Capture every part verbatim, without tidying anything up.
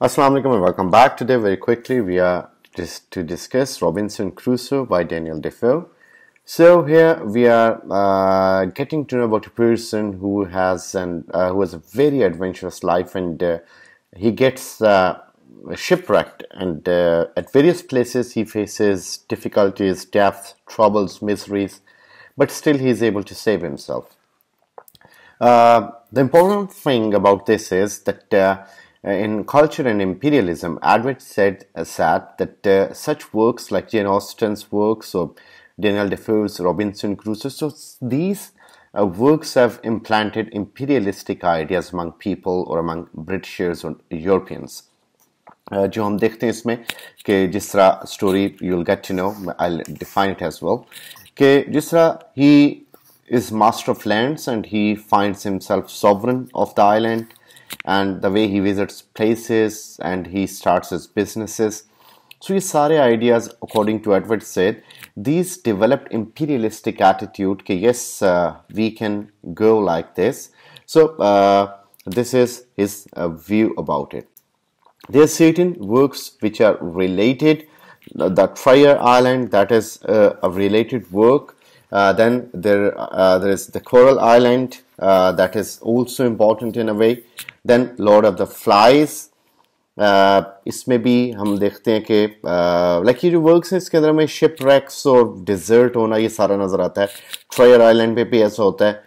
Assalamu alaikum and welcome back. Today very quickly we are just to discuss Robinson Crusoe by Daniel Defoe. So here we are uh, getting to know about a person who has an uh, who has a very adventurous life, and uh, he gets uh, shipwrecked, and uh, at various places he faces difficulties, deaths, troubles, miseries, but still he is able to save himself. Uh, the important thing about this is that uh, in Culture and Imperialism, Edward Said uh, said that uh, such works like Jane Austen's works or Daniel Defoe's Robinson Crusoe, so these uh, works have implanted imperialistic ideas among people or among Britishers or Europeans. Uh, जो हम देखते हैं इसमें कि जिस तरह story you'll get to know, I'll define it as well, कि जिस तरह he is master of lands and he finds himself sovereign of the island, and the way he visits places and he starts his businesses. So these ideas, according to Edward Said, these developed imperialistic attitude that yes, uh, we can go like this. So uh, this is his uh, view about it. There are certain works which are related. The Trier Island, that is uh, a related work. Uh, then there, uh, there is The Coral Island, uh, that is also important in a way. Then Lord of the Flies. इसमें भी हम देखते हैं कि like ये जो works हैं इसके अंदर में शिपरेक्स और डिजर्ट होना ये सारा नज़र आता है. ट्रायर आइलैंड पे भी ऐसा होता है.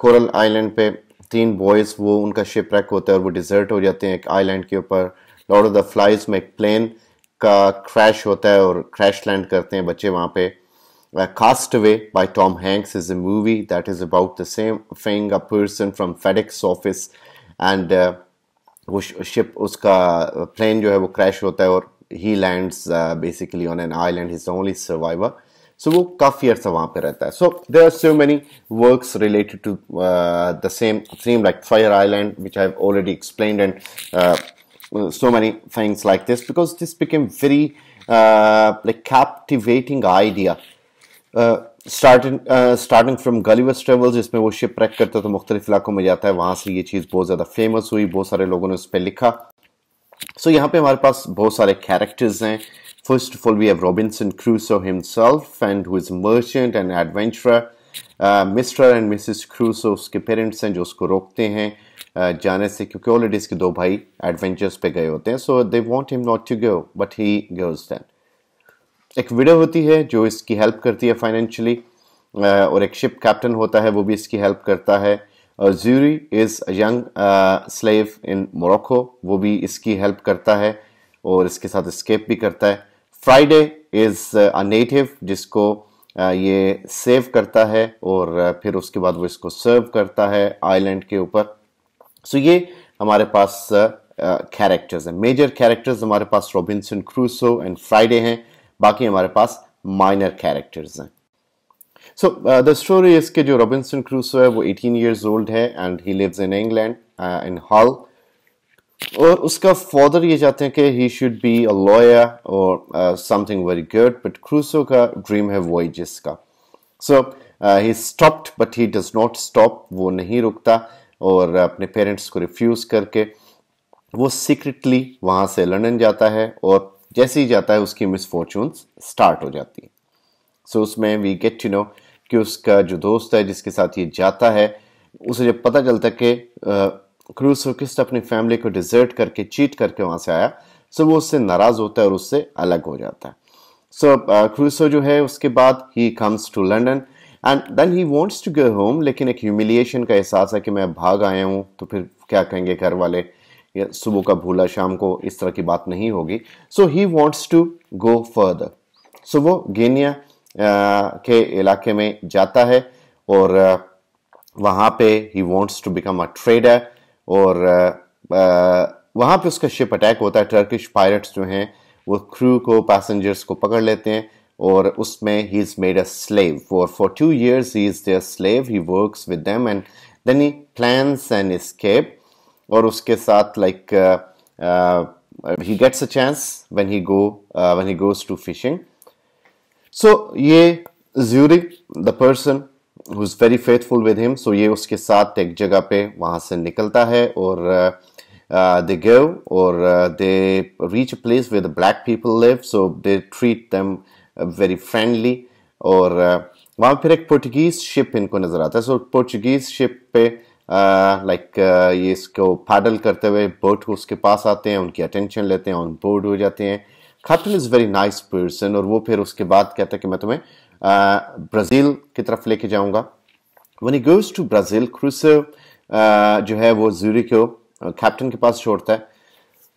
कोरल आइलैंड पे तीन बॉयज़ वो उनका शिपरेक होता है और वो डिजर्ट हो जाते हैं एक आइलैंड के ऊपर. लॉर्ड ऑफ द फ्लाइज में एक प्लेन का क्रैश होता है और क्रैश लैंड करते हैं बच्चे वहाँ पे. Castaway by Tom Hanks is a movie that is about the same thing, a person from FedEx office and uh, वो शिप उसका प्लेन जो है वो क्रैश होता है और he lands basically on an island, is the only survivor. So वो काफ़ी अर्सा वहाँ पे रहता है. So there are so many works related to the same theme like fire island which I have already explained, and so many things like this because this became very like captivating idea. Starting from Gulliver's travels, जिसमें वो ship rack करता है तो मुख्तलिफ इलाकों में जाता है, वहाँ से ये चीज़ बहुत ज़्यादा फेमस हुई, बहुत सारे लोगों ने उस पर लिखा. सो so, यहाँ पे हमारे पास बहुत सारे कैरेक्टर्स हैं. First of all we have Robinson Crusoe himself and who is merchant and adventurer. Mister and missus Crusoe उसके पेरेंट्स हैं जो उसको रोकते हैं uh, जाने से, क्योंकि ऑलरेडी इसके दो भाई एडवेंचर्स पे गए होते हैं. So they want him not to go but he goes. Then एक विडो होती है जो इसकी हेल्प करती है फाइनेंशियली, और एक शिप कैप्टन होता है वो भी इसकी हेल्प करता है. और Xury is a young slave in Morocco, वो भी इसकी हेल्प करता है और इसके साथ स्केप भी करता है. फ्राइडे इज़ अ नेटिव जिसको uh, ये सेव करता है और uh, फिर उसके बाद वो इसको सर्व करता है आइलैंड के ऊपर. सो so ये हमारे पास कैरेक्टर्स uh, हैं. मेजर कैरेक्टर्स हमारे पास रॉबिन्सन क्रूसो एंड फ्राइडे हैं, बाकी हमारे पास माइनर कैरेक्टर्स हैं. सो द स्टोरी इसके जो रॉबिन्सन क्रूसो है वो एटीन ईयर्स ओल्ड है and he lives in England in Hull, और उसका फादर ये चाहते हैं कि he should be a lawyer और something very good, but Crusoe का ड्रीम है वॉयजेस का. So he stopped but he does not stop, वो नहीं रुकता और अपने पेरेंट्स को रिफ्यूज़ करके वो सीक्रेटली वहाँ से लंदन जाता है, और जैसे ही जाता है उसकी मिसफॉर्चून्स स्टार्ट हो जाती है. सो so, उसमें वी गेट टू नो कि उसका जो दोस्त है जिसके साथ ये जाता है, उसे जब पता चलता है कि क्रूसो किस अपनी फैमिली को डिजर्ट करके चीट करके वहाँ से आया, सो so, वो उससे नाराज़ होता है और उससे अलग हो जाता है. सो so, क्रूसो जो है उसके बाद he comes to London and then he wants to go home, लेकिन एक ह्यूमिलिएशन का एहसास है कि मैं भाग आया हूँ तो फिर क्या कहेंगे घर वाले, सुबह का भूला शाम को, इस तरह की बात नहीं होगी. So he wants to go further. So वो गिनिया के इलाके में जाता है और वहाँ पे he wants to become a trader, और वहाँ पे उसका शिप अटैक होता है. टर्किश पायरेट्स जो हैं वो क्रू को पैसेंजर्स को पकड़ लेते हैं और उसमें he is made a slave, और for two years he is there slave. He works with them and then he plans an escape, और उसके साथ like he gets a chance when he go when he goes to fishing. So ये Xury the person who is very faithful with him, so ये उसके साथ एक जगह पे वहाँ से निकलता है और Uh, they go or uh, they reach a place where the black people live, so they treat them uh, very friendly. और वहाँ फिर एक पोर्चुगीज शिप इनको नजर आता है. सो पोर्चुगीज शिप पे लाइक ये इसको पैडल करते हुए बोट को उसके पास आते हैं, उनकी अटेंशन लेते हैं, ऑन बोर्ड हो जाते हैं. Captain is very nice person और वो फिर उसके बाद कहता है कि मैं तुम्हें ब्राज़ील की तरफ लेके जाऊँगा. When he goes to Brazil, Crusoe जो है वो ज़्यूरी को कैप्टन के पास छोड़ता है.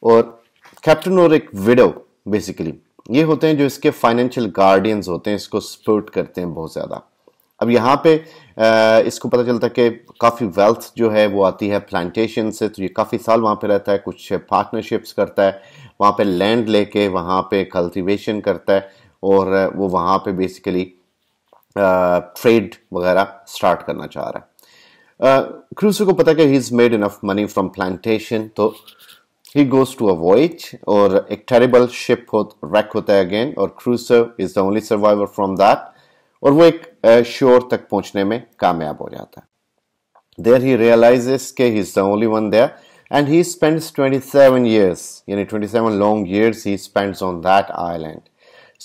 और कैप्टन और एक विडो बेसिकली ये होते हैं जो इसके फाइनेंशियल गार्डियंस होते हैं, इसको सपोर्ट करते हैं बहुत ज़्यादा. अब यहाँ पे इसको पता चलता है कि काफ़ी वेल्थ जो है वो आती है प्लांटेशन से, तो ये काफ़ी साल वहाँ पे रहता है, कुछ पार्टनरशिप्स करता है, वहाँ पे लैंड लेके वहाँ पे कल्टीवेशन करता है और वो वहाँ पे बेसिकली ट्रेड वगैरह स्टार्ट करना चाह रहा है. क्रूसो को पता है कि he is made enough money from plantation, तो He goes to a voyage और एक terrible ship हो wreck होता है again और Crusoe is the only survivor from that और वो एक shore तक पहुंचने में कामयाब हो जाता है. There he realizes कि he is the only one there and he spends twenty-seven years यानी twenty-seven long years he spends on that island.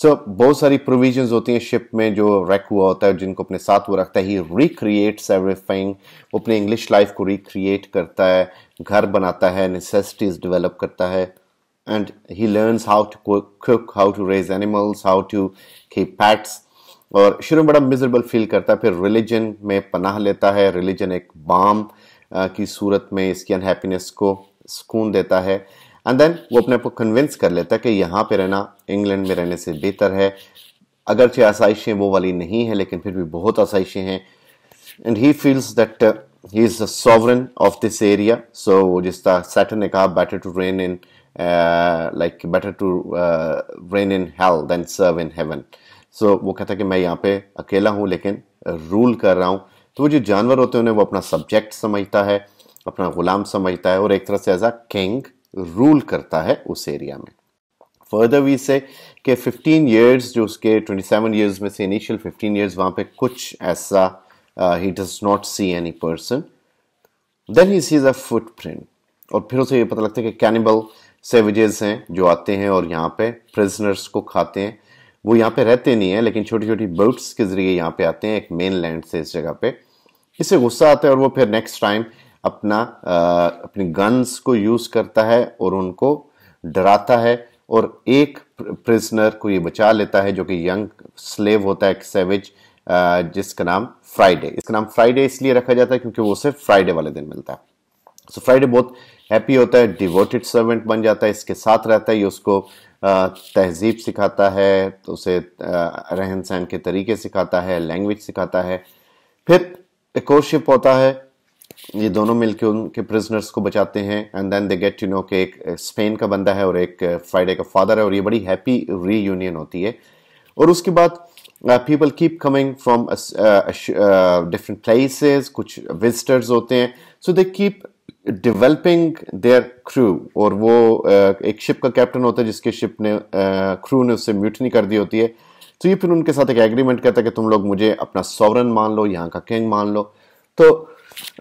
So बहुत सारी provisions होती हैं ship में जो wreck हुआ होता है जिनको अपने साथ वो रखता है. He recreates everything, वो अपने English life को recreate करता है, घर बनाता है, necessities develop करता है and he learns how to cook, how to raise animals, how to keep pets. और शुरू में बड़ा miserable feel करता है, फिर religion में पनाह लेता है. Religion एक balm की सूरत में इसकी unhappiness को सुकून देता है and then वो अपने आप को convince कर लेता है कि यहाँ पे रहना इंग्लैंड में रहने से बेहतर है, अगरचे आसाइशें वो वाली नहीं है लेकिन फिर भी बहुत आसाइशें हैं. And he feels that he is the sovereign of this area. So जिस तरह सैटर्न ने कहा better to reign in like better to reign in hell than serve in heaven, सो वो कहता है कि मैं यहाँ पे अकेला हूँ लेकिन रूल कर रहा हूँ. तो वो जो जानवर होते हैं उन्हें वो अपना सब्जेक्ट समझता है, अपना गुलाम समझता है और एक तरह से एज अ किंग रूल करता है उस एरिया में. फर्दर वी से कि fifteen years जो उसके twenty-seven years में से इनिशियल fifteen years वहाँ पे कुछ ऐसा he does not see any person. Then he sees a footprint और फिर उसे ये पता लगता है कि कैनिबल सेवेजेस हैं जो आते हैं और यहाँ पे प्रिजनर्स को खाते हैं. वो यहाँ पे रहते नहीं हैं लेकिन छोटी छोटी बोट्स के जरिए यहाँ पे आते हैं एक मेन लैंड से इस जगह पे. इससे गुस्सा आता है और वो फिर नेक्स्ट टाइम अपना आ, अपनी गन्स को यूज़ करता है और उनको डराता है और एक प्रिजनर को ये बचा लेता है जो कि यंग स्लेव होता है एक सेवेज जिसका नाम फ्राइडे. इसका नाम फ्राइडे इसलिए रखा जाता है क्योंकि वो सिर्फ फ्राइडे वाले दिन मिलता है. सो फ्राइडे बहुत हैप्पी होता है, डिवोटेड सर्वेंट बन जाता है, इसके साथ रहता है, ये उसको तहजीब सिखाता है, तो उसे रहन सहन के तरीके सिखाता है, लैंग्वेज सिखाता है. फिर एक और शिप होता है, ये दोनों मिलके उनके प्रिजनर्स को बचाते हैं and then they get you know कि एक स्पेन का बंदा है और एक फ्राइडे का फादर है और ये बड़ी हैप्पी रीयूनियन होती है. और उसके बाद people keep coming from different places, कुछ विजिटर्स होते हैं, so they keep developing their crew. और वो uh, एक शिप का कैप्टन होता है जिसके शिप ने क्रू uh, ने उससे म्यूटनी कर दी होती है. तो ये फिर उनके साथ एक एग्रीमेंट करता है कि तुम लोग मुझे अपना सॉवरन मान लो, यहाँ का किंग मान लो, तो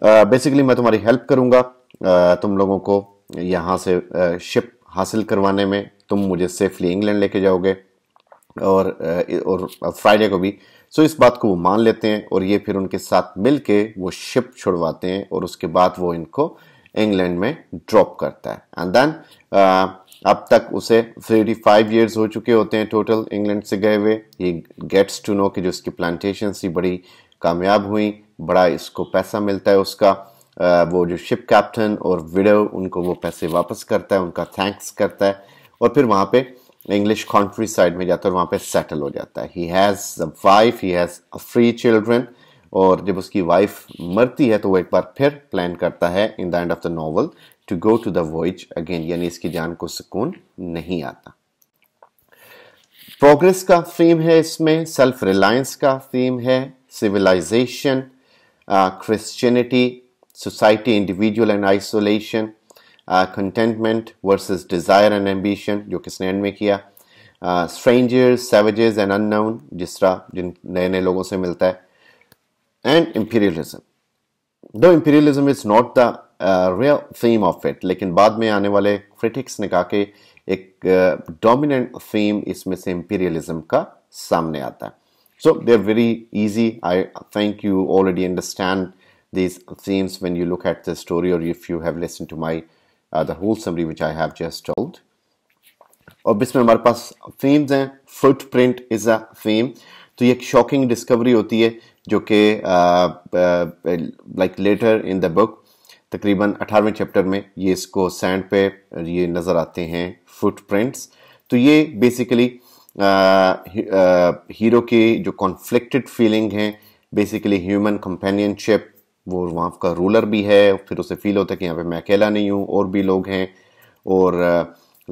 बेसिकली uh, मैं तुम्हारी हेल्प करूँगा, uh, तुम लोगों को यहाँ से uh, शिप हासिल करवाने में, तुम मुझे सेफली इंग्लैंड लेके जाओगे और uh, और फ्राइडे को भी. सो so, इस बात को वो मान लेते हैं और ये फिर उनके साथ मिलके वो शिप छुड़वाते हैं और उसके बाद वो इनको इंग्लैंड में ड्रॉप करता है. एंड देन uh, अब तक उसे thirty-five years हो चुके होते हैं टोटल इंग्लैंड से गए हुए. ये गेट्स टू नो कि जो इसकी प्लांटेशन थी बड़ी कामयाब हुई, बड़ा इसको पैसा मिलता है उसका. आ, वो जो शिप कैप्टन और विडो उनको वो पैसे वापस करता है, उनका थैंक्स करता है और फिर वहाँ पे इंग्लिश कंट्री साइड में जाता है और वहाँ पे सेटल हो जाता है. He has a wife, he has three children. और जब उसकी वाइफ मरती है तो वो एक बार फिर प्लान करता है in the end of the novel to go to the voyage again, यानी इसकी जान को सुकून नहीं आता. प्रोग्रेस का थीम है इसमें, सेल्फ रिलायंस का थीम है, civilisation, Christianity, society, individual and isolation, contentment versus desire and ambition जो किसने एंड में किया, स्ट्रेंजर्स, सैवेजेस एंड अननोन जिस तरह जिन नए नए लोगों से मिलता है, and imperialism. Though imperialism is not the real theme of it, लेकिन बाद में आने वाले क्रिटिक्स ने कहा कि एक डोमिनेंट थीम इसमें से इम्पीरियलिज्म का सामने आता है. So they are very easy. I think you already understand these themes when you look at the story, or if you have listened to my uh, the whole summary which I have just told. और इसमें हमारे पास themes हैं. Footprint is a theme. तो ये एक shocking discovery होती है जो कि like later in the book, तकरीबन अठारहवें चैप्टर में ये इसको सैंड पे ये नज़र आते हैं footprints. तो ये basically हीरो के जो conflicted feeling हैं, basically human companionship, वो वहाँ का रूलर भी है, फिर उसे फील होता है कि यहाँ पे मैं अकेला नहीं हूँ, और भी लोग हैं, और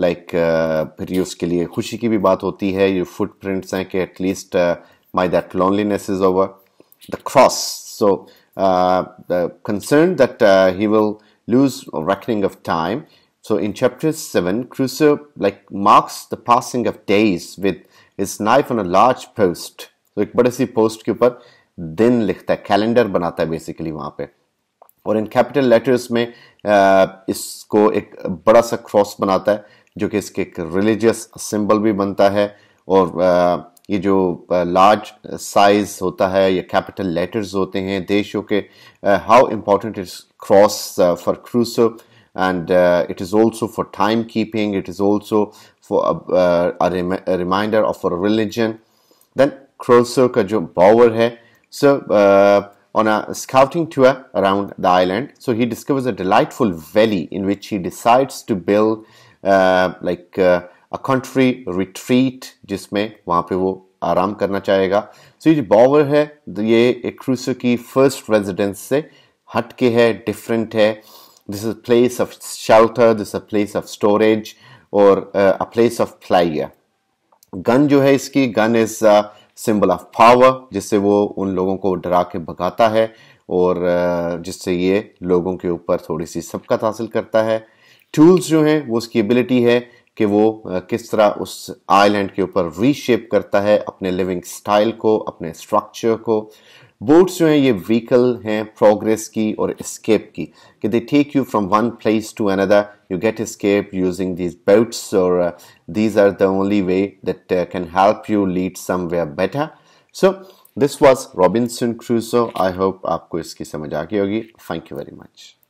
लाइक uh, फिर ये उसके लिए खुशी की भी बात होती है. ये फुटप्रिंट्स हैं कि at least my that loneliness is over. The cross, so concern that he will lose reckoning of time. So in chapter seven Crusoe like marks the passing of days with his knife on a large post. तो एक बड़े सी post के ऊपर दिन लिखता है, calendar बनाता है बेसिकली वहाँ पे, और इन कैपिटल लेटर्स में आ, इसको एक बड़ा सा क्रॉस बनाता है जो कि इसके एक रिलीजियस सिंबल भी बनता है. और आ, ये जो लार्ज साइज होता है, ये कैपिटल लेटर्स होते हैं देशों के. How important is cross for Crusoe, and it is also for time keeping, it is also for a reminder of a religion. Then Crusoe का जो बॉवर है, so uh, on a scouting tour around the island, so he discovers a delightful valley in which he decides to build uh, like uh, a country retreat, jisme wahan pe wo aaram karna chahega. So ye bower hai, ye ek Crusoe ki first residence se hatke hai, different hai. This is a place of shelter, this is a place of storage, or uh, a place of playa. Gun jo hai iski, gun is uh, symbol of power, जिससे वो उन लोगों को डरा के भगाता है और जिससे ये लोगों के ऊपर थोड़ी सी सबकत हासिल करता है. टूल्स जो हैं वो उसकी एबिलिटी है कि वो किस तरह उस आइलैंड के ऊपर रीशेप करता है अपने लिविंग स्टाइल को, अपने स्ट्रक्चर को. बोट्स जो हैं ये व्हीकल हैं प्रोग्रेस की और एस्केप की, कि they take you from one place to another, you get escape using these boats, और these are the only way that can help you lead somewhere better. So this was Robinson Crusoe. I hope आपको इसकी समझ आ गई होगी. Thank you very much.